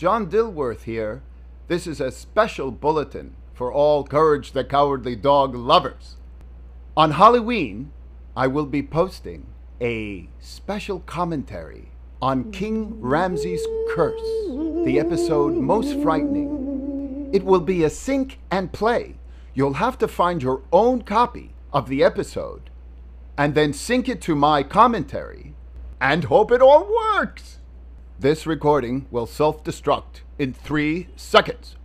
John Dilworth here. This is a special bulletin for all Courage the Cowardly Dog lovers. On Halloween, I will be posting a special commentary on King Ramses' Curse, the episode most frightening. It will be a sync and play. You'll have to find your own copy of the episode and then sync it to my commentary and hope it all works. This recording will self-destruct in 3 seconds.